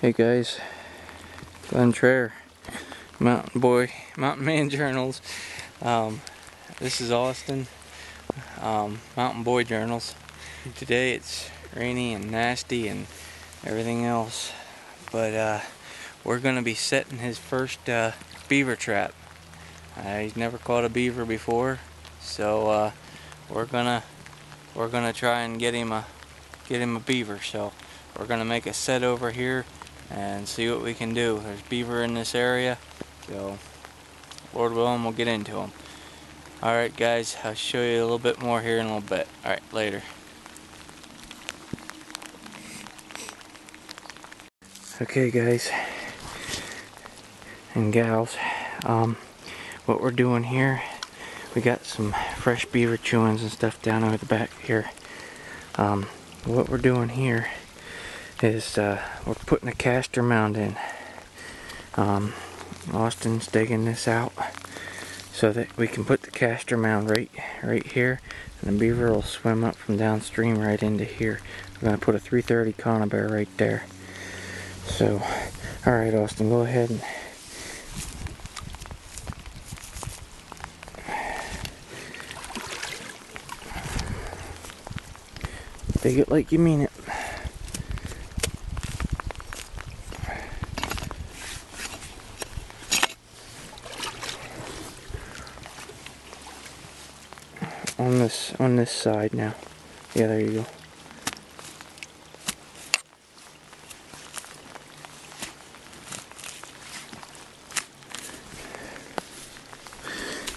Hey guys, Glen Trayer, Mountain Man Journals. This is Austin, Mountain Boy Journals. Today it's rainy and nasty and everything else, but we're going to be setting his first beaver trap. He's never caught a beaver before, so we're gonna try and get him a beaver. So we're gonna make a set over here and see what we can do. There's beaver in this area, so Lord willing, we'll get into them. Alright guys, I'll show you a little bit more here in a little bit. Alright, later. Okay guys and gals, what we're doing here, we got some fresh beaver chewings and stuff down over the back here. What we're doing here is we're putting a castor mound in. Austin's digging this out so that we can put the castor mound right here, and the beaver will swim up from downstream right into here. We're going to put a 330 conibear right there. So, alright Austin, go ahead and dig it like you mean it. On this side now. Yeah, there you go.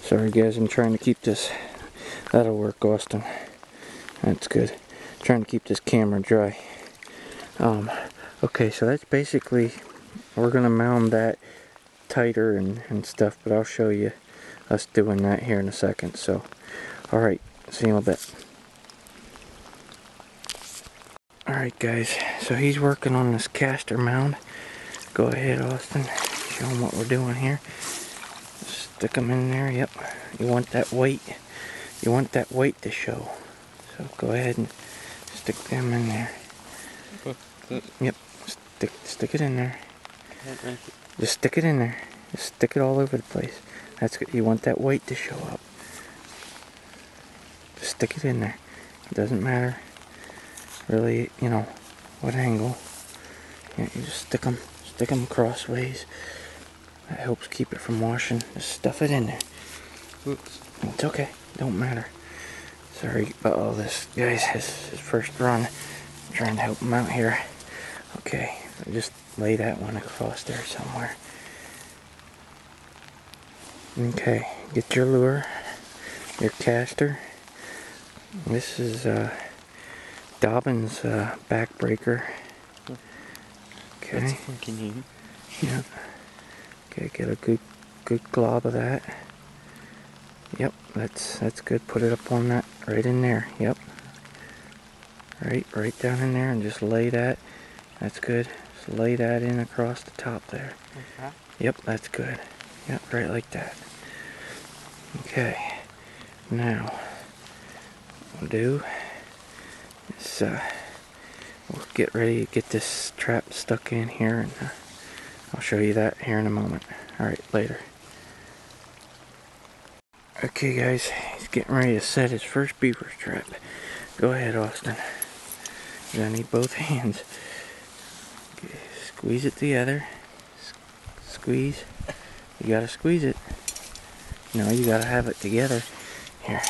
Sorry guys, I'm trying to keep this. That'll work, Austin. That's good. Trying to keep this camera dry. Okay, so that's basically, we're gonna mound that tighter and stuff, but I'll show you us doing that here in a second. So alright, see you in a bit. Alright guys, so he's working on this castor mound. Go ahead Austin, show him what we're doing here. Stick him in there. Yep, you want that weight, you want that weight to show, so go ahead and stick them in there. Yep, stick it in there. Just stick it in there. Just stick it all over the place. That's good. You want that weight to show up. Just stick it in there. It doesn't matter really, you know, what angle. You know, you just stick them crossways. That helps keep it from washing. Just stuff it in there. Oops. It's okay. Don't matter. Sorry about all this, guys. This is his first run. I'm trying to help him out here. Okay, so just lay that one across there somewhere. Okay, get your lure, your caster. This is Dobbin's backbreaker. Okay. That's fucking you. Yeah. Okay, get a good glob of that. Yep, that's good. Put it up on that, right in there. Yep, right down in there, and just lay that. That's good. Just lay that in across the top there. Okay. Yep, that's good. Yep, right like that. Okay, now we'll do is we'll get ready to get this trap stuck in here, and I'll show you that here in a moment. All right, later. Okay guys, he's getting ready to set his first beaver trap. Go ahead Austin. You're gonna need both hands. Okay, squeeze it together. Squeeze. You gotta squeeze it. No, you gotta have it together. Here.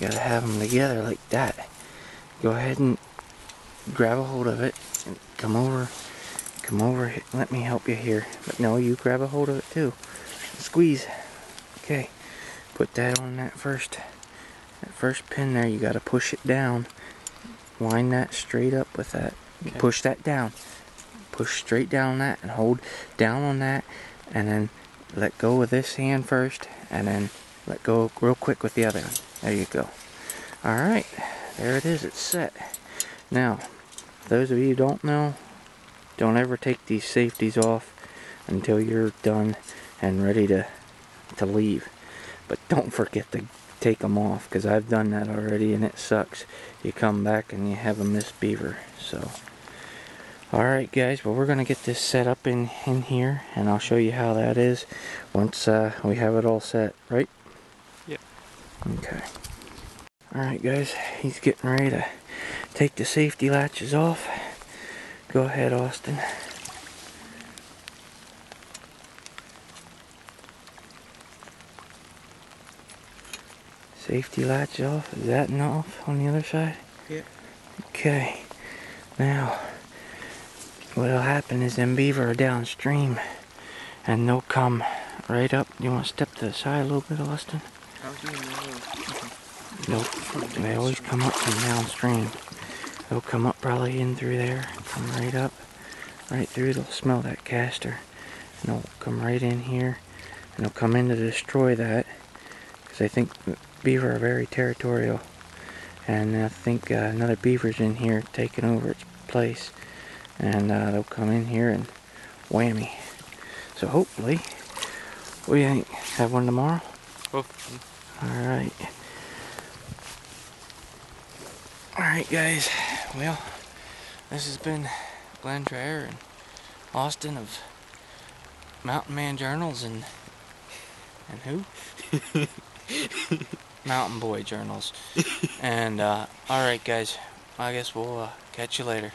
You gotta have them together like that. Go ahead and grab a hold of it and come over. Let me help you here. But no, you grab a hold of it too. Squeeze. Okay. Put that on that first pin there. You got to push it down. Line that straight up with that. Okay. Push that down. Push straight down on that and hold down on that, and then let go with this hand first, and then let go real quick with the other one. There you go. All right, there it is. It's set. Now, those of you who don't know, don't ever take these safeties off until you're done and ready to leave. But don't forget to take them off, because I've done that already and it sucks. You come back and you have a missed beaver. So, Alright guys, well we're going to get this set up in here, and I'll show you how that is once we have it all set, right? Yep. Okay. Alright guys, he's getting ready to take the safety latches off. Go ahead, Austin. Safety latch off, is that not off on the other side? Yep. Okay, now what'll happen is them beaver are downstream and they'll come right up. You want to step to the side a little bit, Austin? Nope, they always come up from downstream. They'll come up probably in through there, come right up, right through, they'll smell that castor. And they'll come right in here and they'll come in to destroy that, because I think beaver are very territorial, and I think another beaver's in here taking over its place, and they'll come in here and whammy. So hopefully, what do you think? Have one tomorrow? Hopefully. Alright. Alright guys, well this has been Glen Trayer and Austin of Mountain Man Journals and who? Mountain Boy Journals. And alright guys, I guess we'll catch you later.